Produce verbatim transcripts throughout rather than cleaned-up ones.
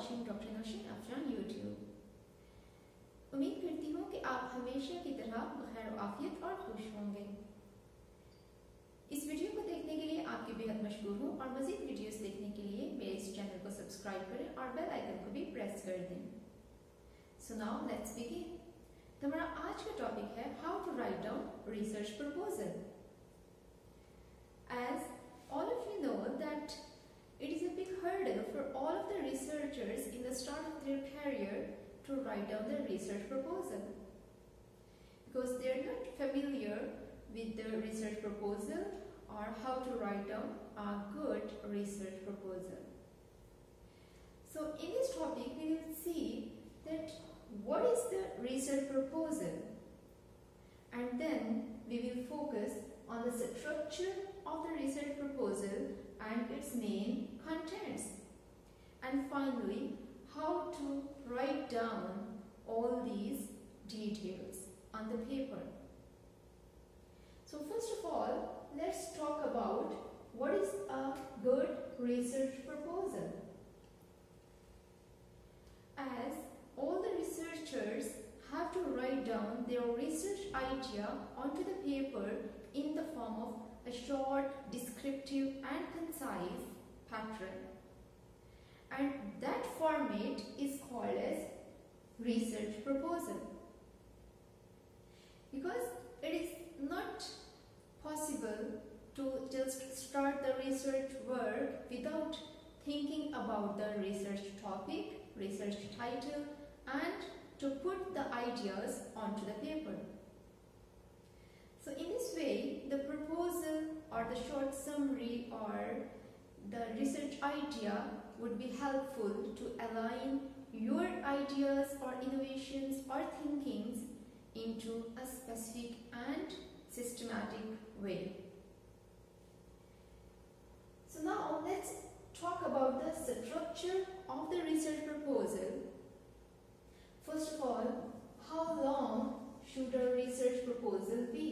Watching doctor Nausheen Afzan YouTube. उम्मीद करती हूँ कि आप हमेशा की तरह खैर आफियत और खुश होंगे। इस वीडियो को देखने के लिए आपकी बेहद मशहूर हूँ और मज़ीद वीडियोस देखने के लिए मेरे इस चैनल को सब्सक्राइब करें और बेल आइकन को भी प्रेस कर दें। So now let's begin. हमारा आज का टॉपिक है how to write down research proposal. As all of you know that it is a big hurdle for all of the researchers in the start of their career to write down the research proposal because they are not familiar with the research proposal or how to write down a good research proposal. So in this topic we will see that what is the research proposal, and then we will focus on the structure of the research proposal and its main contents, and finally how to write down all these details on the paper. So first of all, let's talk about what is a good research proposal. As all the researchers have to write down their research idea onto the paper in the form of a short, descriptive and concise pattern. And that format is called as research proposal. Because it is not possible to just start the research work without thinking about the research topic, research title, and to put the ideas onto the paper. So in this way, the proposal or the short summary or the research idea would be helpful to align your ideas or innovations or thinkings into a specific and systematic way. So now let's talk about the structure of the research proposal. First of all, how long should a research proposal be?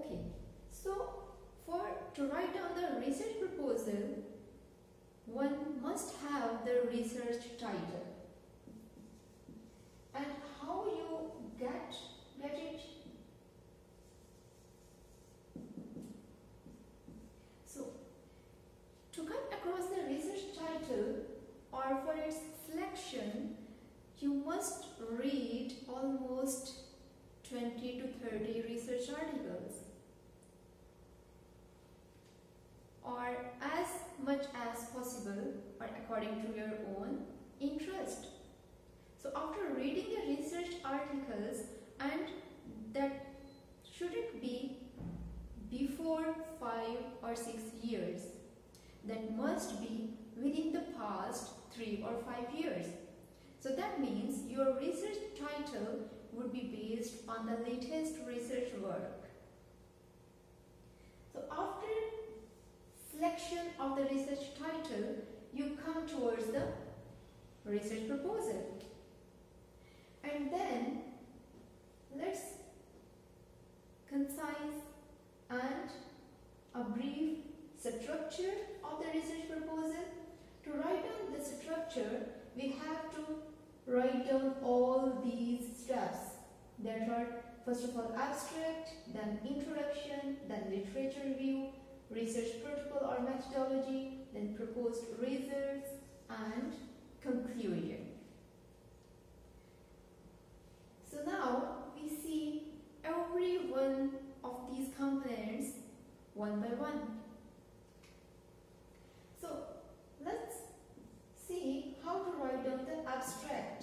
Okay, so for to write down the research proposal, one must have the research title, and how you get, get it. So to come across the research title or for its selection, you must read almost twenty to thirty research articles or as much as possible, or according to your own interest. So after reading the research articles, and that shouldn't be before five or six years. That must be within the past three or five years. So that means your research title would be based on the latest research work. So after selection of the research title, you come towards the research proposal, and then let's concise and a brief structure of the research proposal. To write down the structure, we have to write down all these steps that are first of all abstract, then introduction, then literature review, research protocol or methodology, then proposed results, and conclusion. So now we see every one of these components one by one. So let's see how to write down the abstract.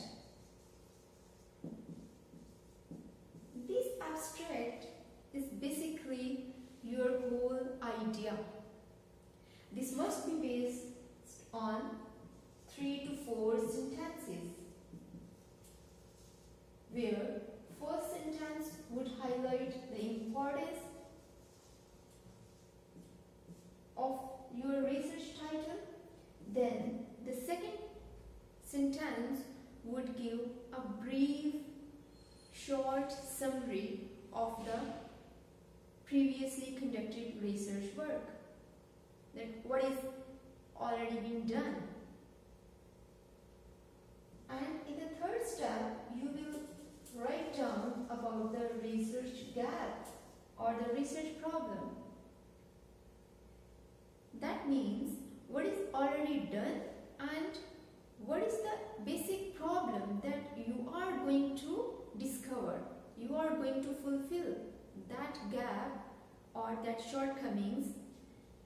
This abstract is basically your whole idea. This must be based on three to four sentences, where first sentence would highlight the importance of your research title, then the second sentence would give a brief short summary of the previously conducted research work, that what is already been done. And in the third step, you will write down about the research gap or the research problem. That means what is already done and what is the basic problem that you are going to discover, you are going to fulfill that gap or that shortcomings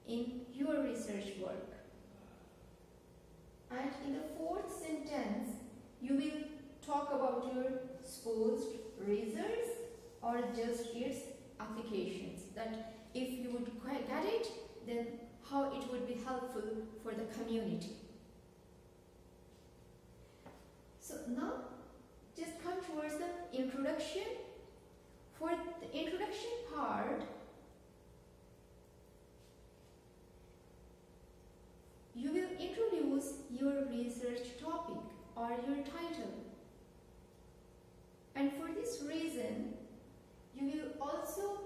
in your research work. And in the fourth sentence, you will talk about your supposed results or just its applications, that if you would get it, then how it would be helpful for the community. So now just come towards the introduction. For the introduction part, you will introduce your research topic or your title. And for this reason, you will also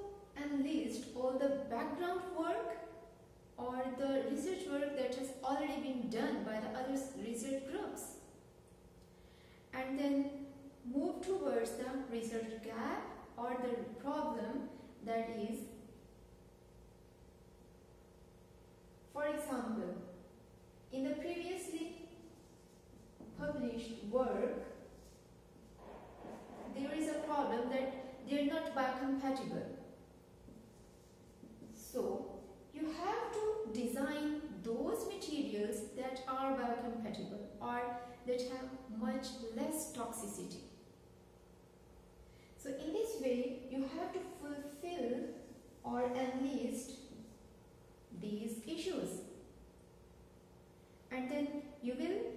enlist all the background work or the research work that has already been done by the other research groups. And then move towards the research gap or the problem that is, for example, in the previously published work, there is a problem that they are not biocompatible. So, you have to design those materials that are biocompatible or that have much less toxicity. So, in this way, you have to fulfill or enlist these issues. And then you will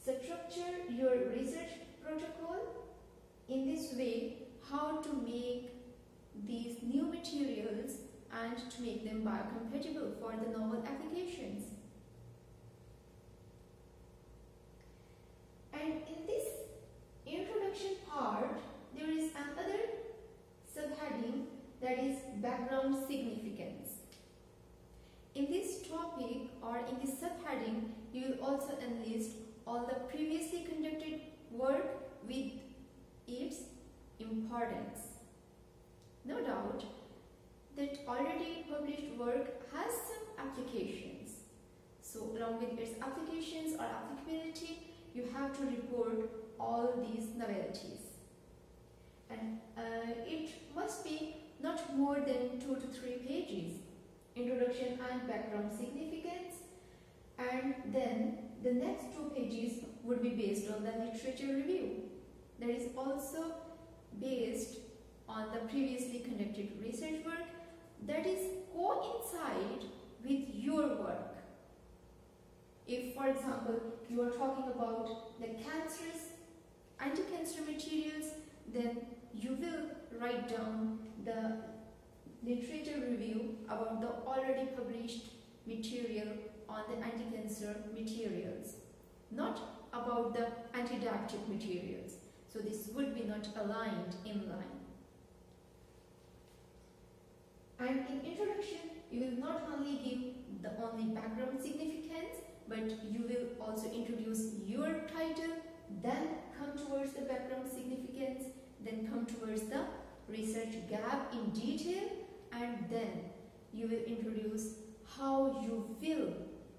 structure your research protocol in this way, how to make these new materials and to make them biocompatible for the novel applications. And in this introduction part, there is another subheading that is background significance. In this topic or in this subheading, you will also enlist all the previously conducted work with its importance. No doubt that already published work has some applications. So along with its applications or applicability, you have to report all these novelties. And uh, it must be not more than two to three pages. Introduction and background significance, and then the next two pages would be based on the literature review that is also based on the previously conducted research work that is coincide with your work. If, for example, you are talking about the cancerous, anti-cancer materials, then you will write down the literature review about the already published material on the anti-cancer materials, not about the anti-diabetic materials. So this would be not aligned in line. And in introduction, you will not only give the only background significance, but you will also introduce your title, then come towards the background significance, then come towards the research gap in detail, and then you will introduce how you will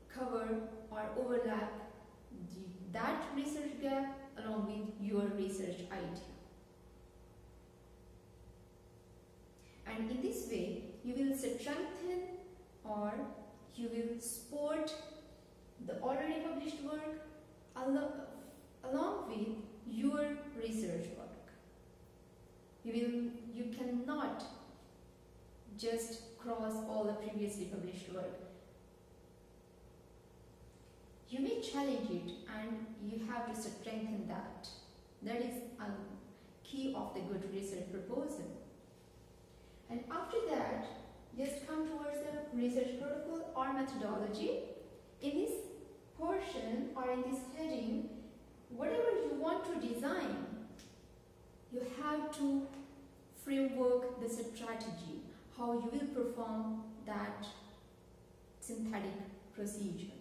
cover or overlap the, that research gap along with your research idea. And in this way, you will strengthen or you will support the already published work al along with your research work. You will, you cannot just cross all the previously published work. You may challenge it and you have to strengthen that. That is a key of the good research proposal. And after that, just come towards the research protocol or methodology. In this portion or in this heading, whatever you want to design, you have to framework the strategy, how you will perform that synthetic procedure.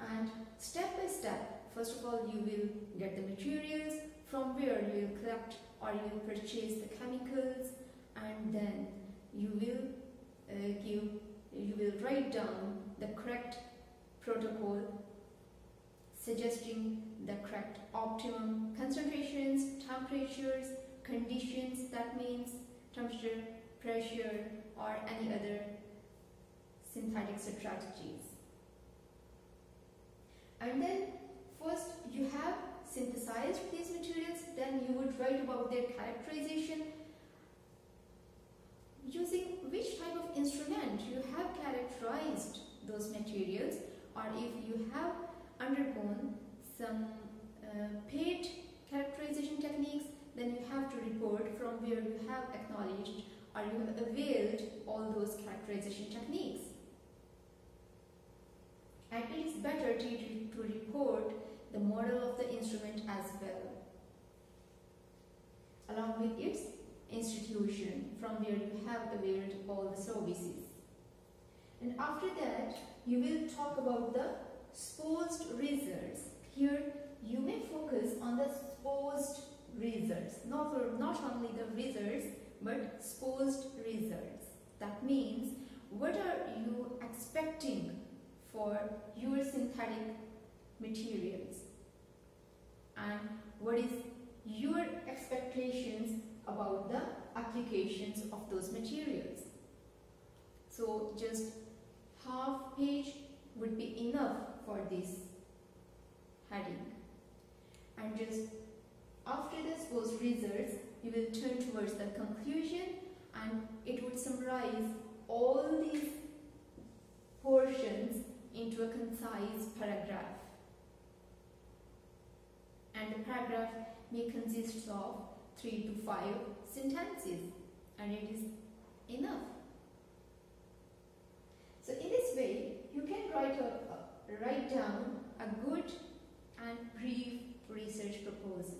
And step by step, first of all, you will get the materials from where you will collect or you will purchase the chemicals, and then you will uh, give, you will write down the correct protocol suggesting the correct optimum concentrations, temperatures, conditions, that means temperature, pressure, or any other synthetic strategies. And then first you have synthesized these materials, then you would write about their characterization, using which type of instrument you have characterized those materials, or if you have undergone some uh, paid characterization techniques, then you have to report from where you have acknowledged or you have availed all those characterization techniques. And it is better to, to report the model of the instrument as well, along with its institution from where you have availed all the services. And after that, you will talk about the supposed results. Here, you may focus on the supposed results, not, not only the results, but supposed results. That means, what are you expecting for your synthetic materials, and what is your expectations about the applications of those materials. So just half page would be enough for this heading. And just after the supposed results, you will turn towards the conclusion, and it would summarize all these portions into a concise paragraph. And the paragraph may consist of three to five sentences, and it is enough. So in this way, you can write, a, uh, write down a good and brief research proposal.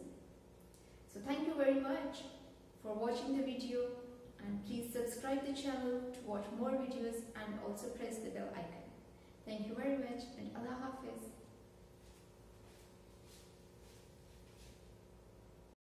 So thank you very much for watching the video, and please subscribe the channel to watch more videos and also press the bell icon. Thank you very much, and Allah Hafiz.